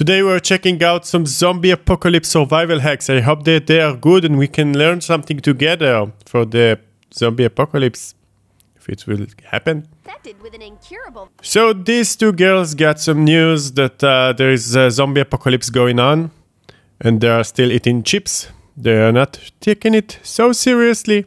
Today we're checking out some zombie apocalypse survival hacks. I hope that they are good and we can learn something together for the zombie apocalypse, if it will happen. That did with an incurable. So these two girls got some news that there is a zombie apocalypse going on, and they are still eating chips. They are not taking it so seriously.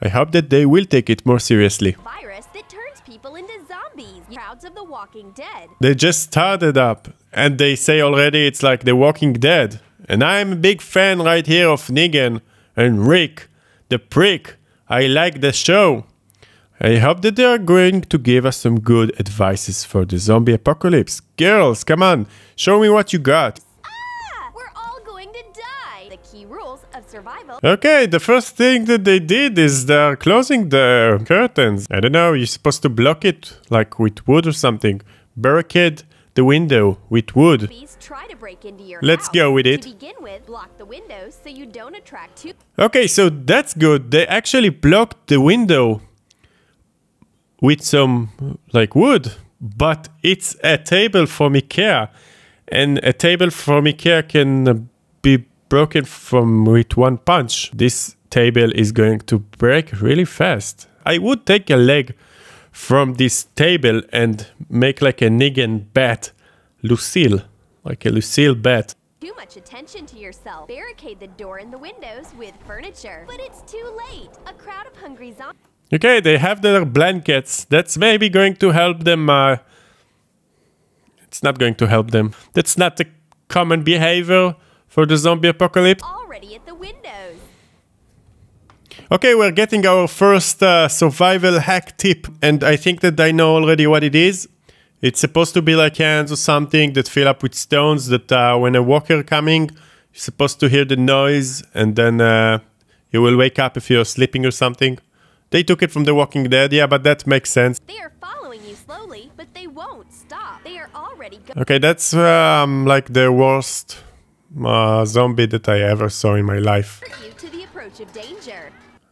I hope that they will take it more seriously. Virus that turns people into zombies. Crowds of The Walking Dead. They just started up and they say already it's like The Walking Dead. And I'm a big fan right here of Negan and Rick, the prick. I like the show. I hope that they are going to give us some good advices for the zombie apocalypse. Girls, come on, show me what you got. Rules of survival. Okay, the first thing that they did is they're closing the curtains. I don't know, you're supposed to block it like with wood or something. Barricade the window with wood. Try to break into your house. Go with it. To begin with, block the window so you don't attract too. Okay, so that's good. They actually blocked the window with some like wood, but it's a table from Ikea, and a table from Ikea can be broken from with one punch. This table is going to break really fast. I would take a leg from this table and make like a Negan bat, Lucille, like a Lucille bat. Too much attention to yourself. Barricade the door and the windows with furniture. But it's too late. A crowd of hungry zombies. Okay, they have their blankets. That's maybe going to help them. It's not going to help them. That's not the common behavior for the zombie apocalypse. Already at the windows. Okay, we're getting our first survival hack tip, and I think that I know already what it is. It's supposed to be like hands or something that fill up with stones, that when a walker coming, you're supposed to hear the noise, and then you will wake up if you're sleeping or something. They took it from The Walking Dead, yeah, but that makes sense. They are following you slowly, but they won't stop. They are already going. Okay, that's like the worst zombie that I ever saw in my life. You to the approach of danger.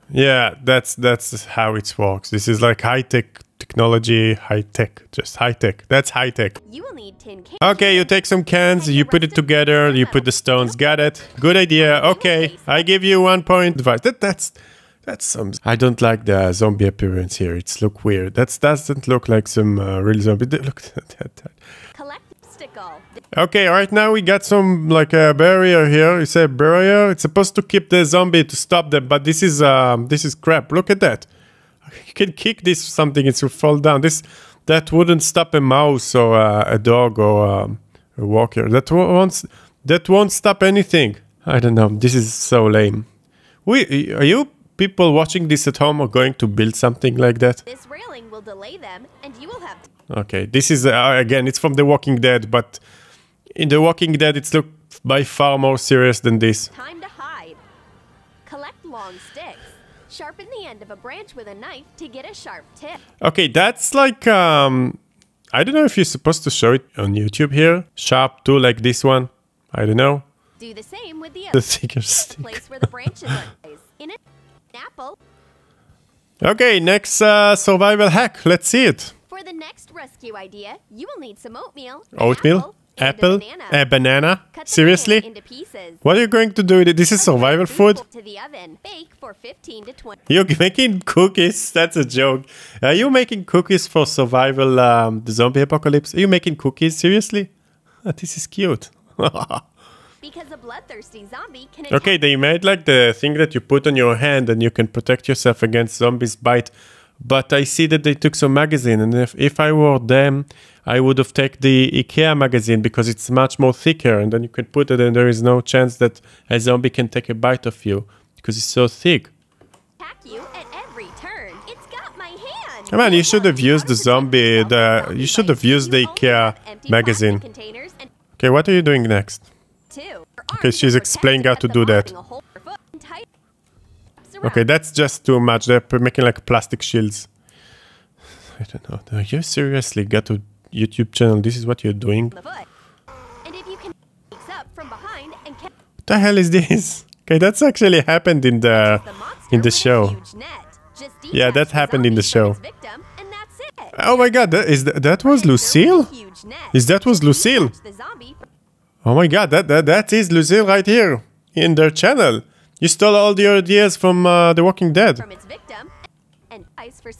Yeah, that's how it works. This is like high-tech technology, high-tech, just high-tech. That's high-tech. You will need tin cans. Okay, you take some cans, you put it together, you put the stones. Got it. Good idea. Okay, I give you 1 point advice. That's some. I don't like the zombie appearance here. It's look weird. That doesn't look like some real zombie. Look at that. Collect. Okay, right now we got some like a barrier here. It's a barrier. It's supposed to keep the zombie to stop them, but this is crap. Look at that. You can kick this or something, it will fall down. That wouldn't stop a mouse or a dog or a walker. That won't stop anything. I don't know. This is so lame. Are you people watching this at home are going to build something like that? This railing will delay them, and you will have to. Okay, this is again, it's from The Walking Dead, but in The Walking Dead, it's look by far more serious than this. Time to hide. Collect long sticks. Sharpen the end of a branch with a knife to get a sharp tip. Okay, that's like I don't know if you're supposed to show it on YouTube here. Sharp tool like this one. I don't know. Do the same with the other place where the branches lies. In it. Apple. Okay, next survival hack. Let's see it. For the next rescue idea, you will need some oatmeal. Oatmeal? Apple? A banana? Seriously? Banana into pieces. What are you going to do with it? This is survival food? To the oven. Bake for 15 to 20. You're making cookies? That's a joke. Are you making cookies for survival, the zombie apocalypse? Are you making cookies? Seriously? This is cute. Because a bloodthirsty zombie can. Okay, they made like the thing that you put on your hand and you can protect yourself against zombies' bite. But I see that they took some magazine, and if I were them, I would have taken the Ikea magazine because it's much more thicker, and then you can put it and there is no chance that a zombie can take a bite of you because it's so thick. Attack you at every turn. It's got my hand. Come on, you should have used the zombie. You should have used the Ikea magazine. Okay, what are you doing next? Okay, she's explaining how to do that. Okay, that's just too much. They're making like plastic shields. I don't know. You seriously got a YouTube channel? This is what you're doing? What the hell is this? Okay, that's actually happened in the show. Yeah, that happened in the show. Oh my God, that was Lucille? Is that was Lucille? Oh my god, that is Lucille right here in their channel. You stole all the ideas from The Walking Dead. From its victim and ice for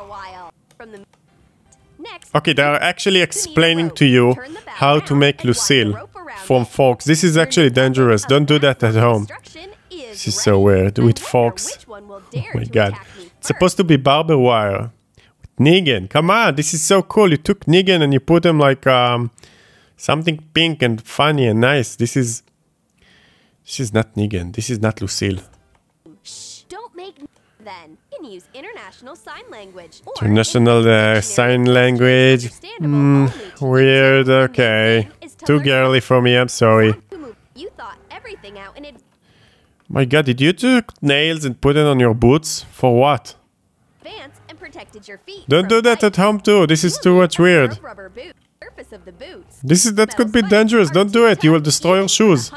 a while from the next. Okay, they are actually explaining to you how to make Lucille from forks. This is actually dangerous. Don't do that at home. This is so weird with forks. Oh my god. It's supposed to be barbed wire. Negan, come on, this is so cool. You took Negan and you put him like something pink and funny and nice. This is not Negan. This is not Lucille. Shh, don't make then. You can use international sign language. International sign language. Weird. Okay. Too girly for me. I'm sorry. You thought everything out in advance. My god, did you took nails and put it on your boots for what? Your feet. Don't do that at home too. This is too much weird. That could be dangerous. Don't do it. You will destroy your shoes.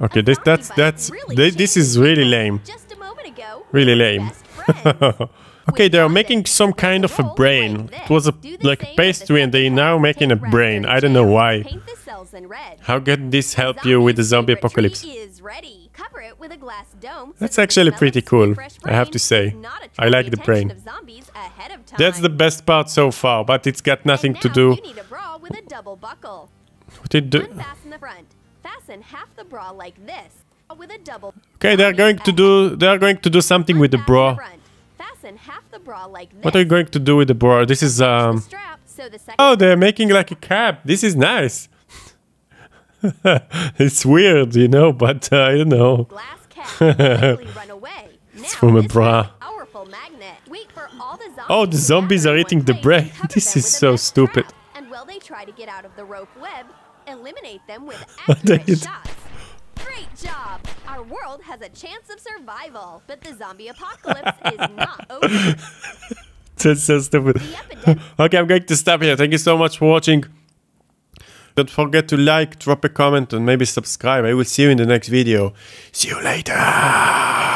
Okay, this is really lame. Really lame. Okay, they are making some kind of a brain. It was like a pastry and they now making a brain. I don't know why. How can this help you with the zombie apocalypse? That's actually pretty cool, I have to say. I like the brain. That's the best part so far, but it's got nothing to do. What did it do? Okay, they are going to do something with the bra. What are you going to do with the bra? This is oh, they're making like a cap. This is nice. It's weird, you know, but I don't know. It's from a bra. Oh, the zombies are eating the bread. This is so stupid. Great job. Our world has a chance of survival, but the zombie apocalypse is not over. That's so stupid. Okay, I'm going to stop here. Thank you so much for watching. Don't forget to like, drop a comment, and maybe subscribe. I will see you in the next video. See you later.